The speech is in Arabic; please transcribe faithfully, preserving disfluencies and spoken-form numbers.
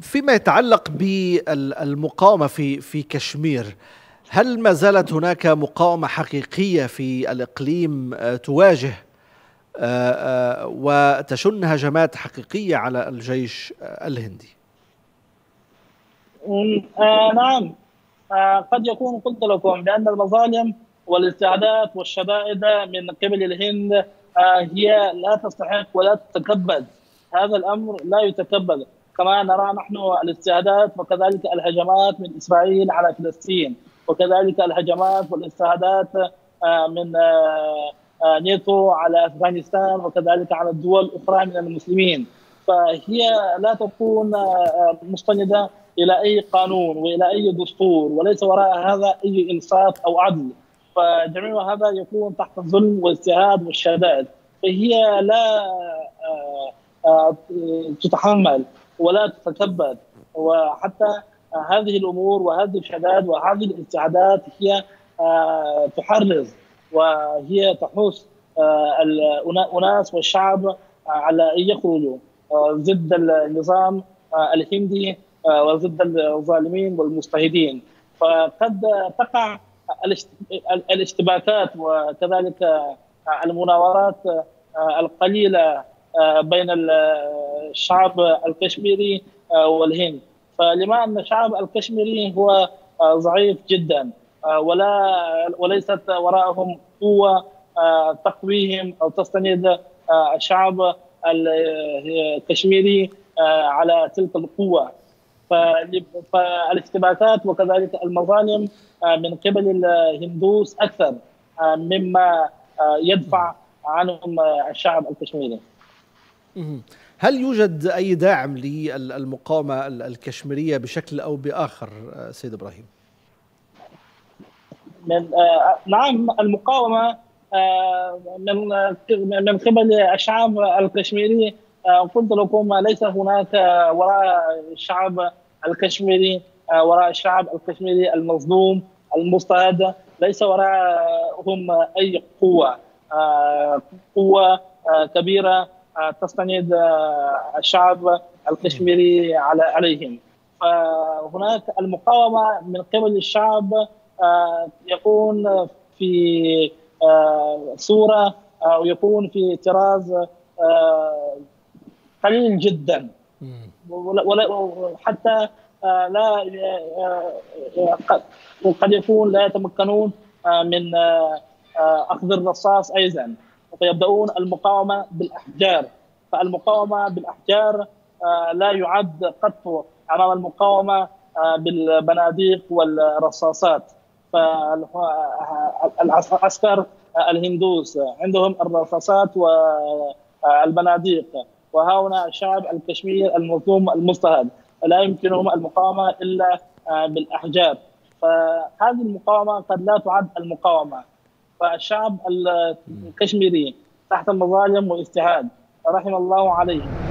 فيما يتعلق بالمقاومة في في كشمير، هل ما زالت هناك مقاومة حقيقية في الإقليم تواجه وتشن هجمات حقيقية على الجيش الهندي؟ آه نعم، آه قد يكون قلت لكم بأن المظالم والاستعداد والشدائد من قبل الهند آه هي لا تستحق ولا تتقبل. هذا الأمر لا يتقبل، كما نرى نحن الاستعداد وكذلك الهجمات من إسرائيل على فلسطين، وكذلك الهجمات والاستعداد من ناتو على أفغانستان، وكذلك على الدول الأخرى من المسلمين. فهي لا تكون مستندة إلى أي قانون وإلى أي دستور، وليس وراء هذا أي إنصاف أو عدل، فجميع هذا يكون تحت الظلم والاضطهاد والشدائد. فهي لا تتحمل ولا تتكبد، وحتى هذه الأمور وهذه الشدائد وهذه الاستعداد هي تحرض وهي تحث الأناس والشعب على أن يخرجوا ضد النظام الهندي وضد الظالمين والمضطهدين. فقد تقع الاشتباكات وكذلك المناورات القليلة بين الشعب الكشميري والهند، فلما أن الشعب الكشميري هو ضعيف جدا ولا وليست وراءهم قوة تقويهم أو تستند الشعب الكشميري على تلك القوة. فالاشتباكات وكذلك المظالم من قبل الهندوس أكثر مما يدفع عنهم الشعب الكشميري. هل يوجد أي داعم للمقاومة الكشميرية بشكل أو بآخر سيد إبراهيم؟ من نعم، المقاومة من من قبل الشعب الكشميري قلت لكم ليس هناك وراء الشعب الكشميري وراء الشعب الكشميري المظلوم المضطهد ليس وراءهم أي قوة قوة كبيرة تستند الشعب الكشميري على عليهم. فهناك المقاومة من قبل الشعب يكون في صورة أو يكون في طراز قليل جدا، حتى لا قد يكون لا يتمكنون من أخذ الرصاص أيضا، فيبدأون المقاومة بالأحجار. فالمقاومة بالأحجار لا يعد قط أمام المقاومة بالبنادق والرصاصات. فالعسكر الهندوس عندهم الرصاصات والبنادق، وهنا الشعب الكشميري المظلوم المضطهد لا يمكنهم المقاومة إلا بالأحجار. فهذه المقاومة قد لا تعد المقاومة. فالشعب الكشميري تحت مظالم واضطهاد رحم الله عليه.